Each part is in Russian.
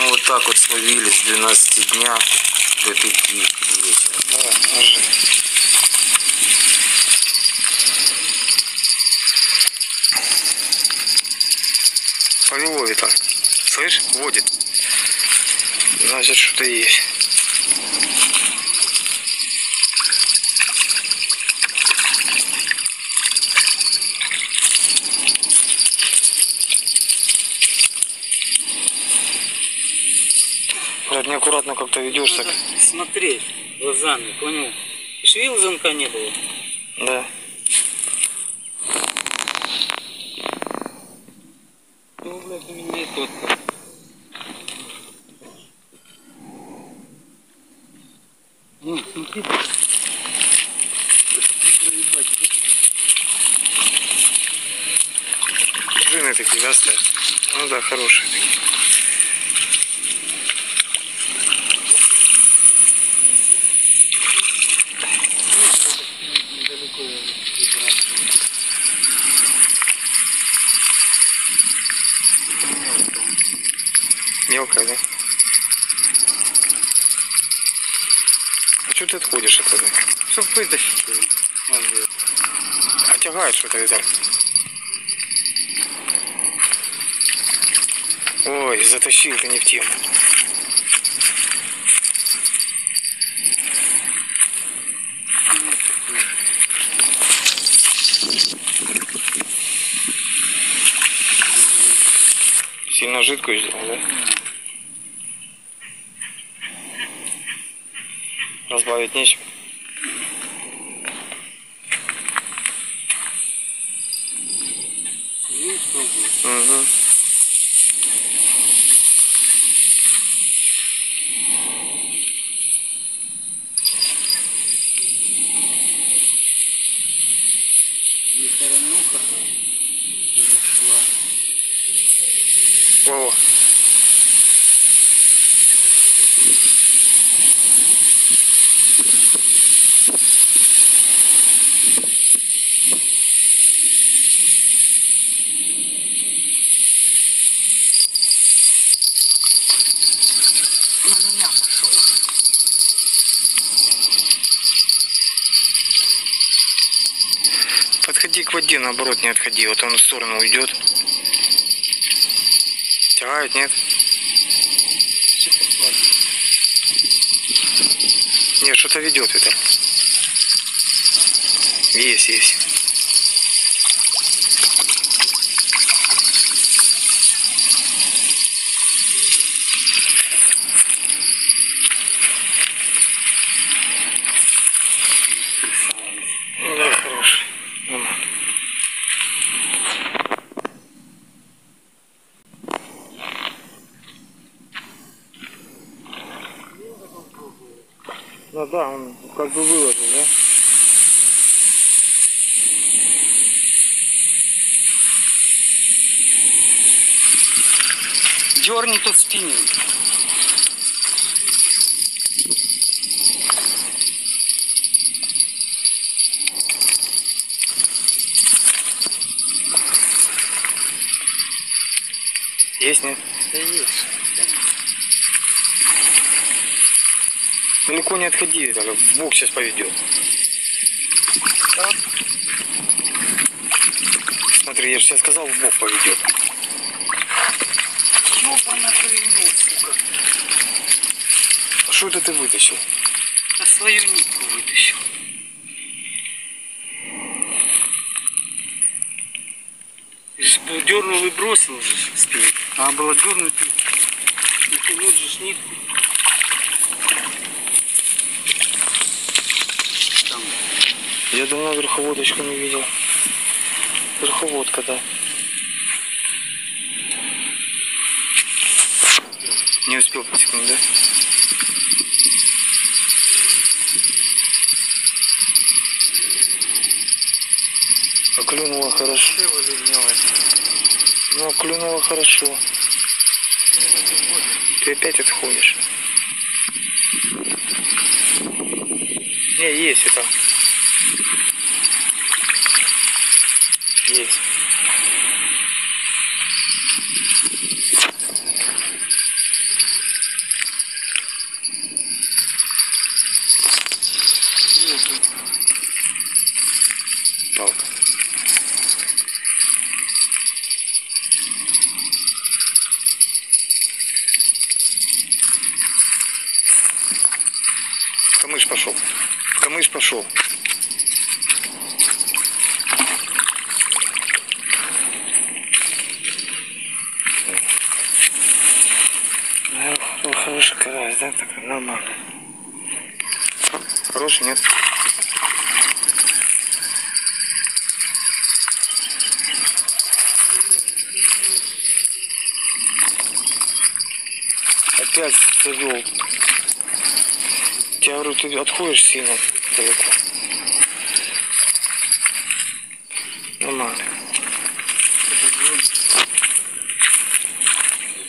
Ну вот так вот словили с 12 дня до 5 вечера. Повело это. Слышь, водит. Значит, что-то есть. Неаккуратно как-то ведешь так. Смотри, глазами, понял? Швил замка не было? Да. Ну, блядь, у меня и тот. Ну, смотри. Жирные такие, да, ставят? Ну да, хорошие такие. Мелкая, да? А что ты отходишь оттуда? Все, вытащить. А тягает что-то, видать. Ой, затащил ты не в тему. Сильно жидкую сделал, да? Разбавить нечем. Угу. Во-во. Подходи к воде, наоборот, не отходи. Вот он в сторону уйдет. Тягает, нет? Нет, что-то ведет, Виталь. Есть, есть. Да, хороший. Да, да, он как бы выложил, да? Дерни тут спиннинг. Есть, нет? Да есть. Далеко не отходи, так в бок сейчас поведет. Так. Смотри, я же тебе сказал, в бок поведет. Что это ты вытащил? А свою нитку вытащил. Ты же дернул и бросил уже в спину. А было дернуть и тянуть же нитку. Я давно верховодочку не видел. Верховодка, да. Не успел потянуть, да? А клюнула хорошо. Ну, клюнула хорошо. Ты опять отходишь. Не, есть это. Есть. пошел. Камыш пошел. Хороший карась, да? Так, нормально. Хороший, нет? Опять завел. Я говорю, ты отходишь сильно далеко. Нормально.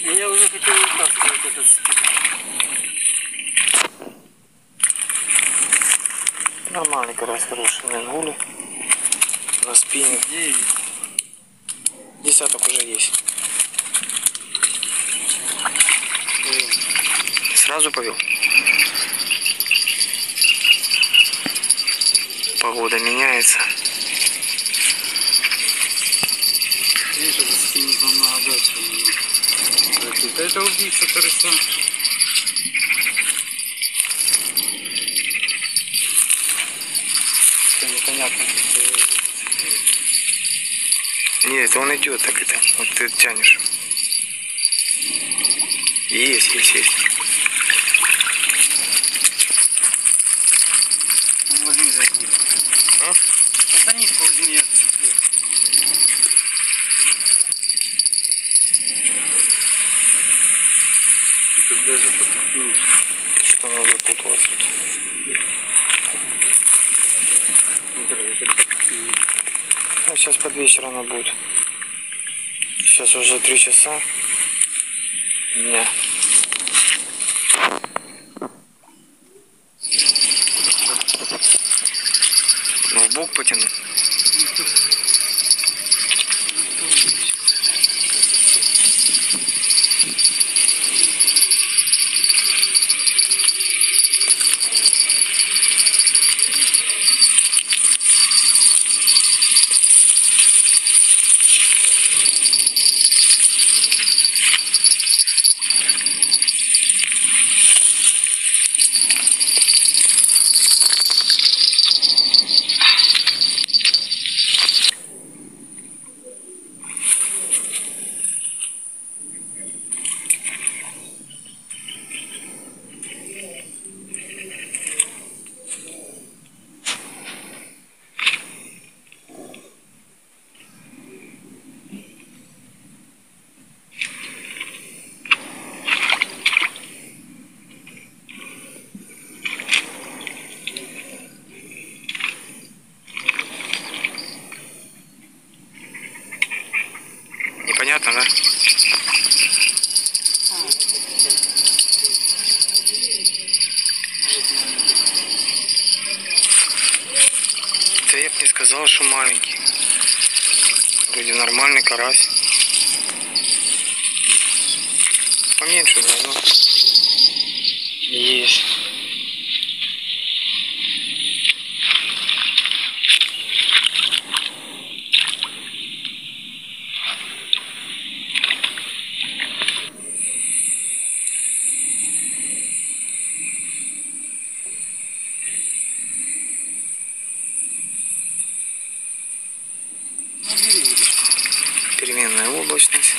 Я уже хотел вытаскивать этот спин. Нормальный карась, хороший, мингули. На спине. 9. Десяток уже есть. Сразу повел. Погода меняется. Видишь, это спинник намного дальше. Это убийца карася. Это непонятно. Нет, он идет так это. Вот ты тянешь. Есть, есть, есть. Он возьми за ним. А? Это низко возьми, я зацеплю. И тут даже подкупил. Что она запуталась тут? Ну, сейчас под вечер она будет. Сейчас уже 3 часа. Дня. В бок потяну. Понятно, да? Да я бы не сказал, что маленький. Вроде нормальный карась. Поменьше, да, но есть. Переменная облачность.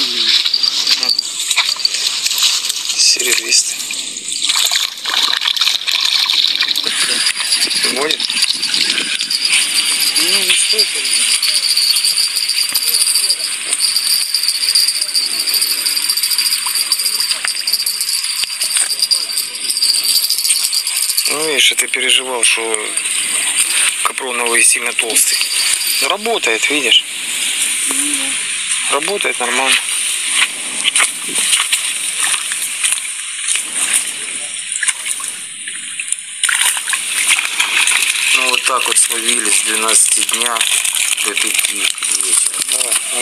Thank you. перервистый. Ты понял? Ну, не стоит. Ну, видишь, ты переживал, что капроновый сильно толстый. Но работает, видишь? Работает нормально. Ну вот так вот словили с 12 дня до 5 вечера. Да.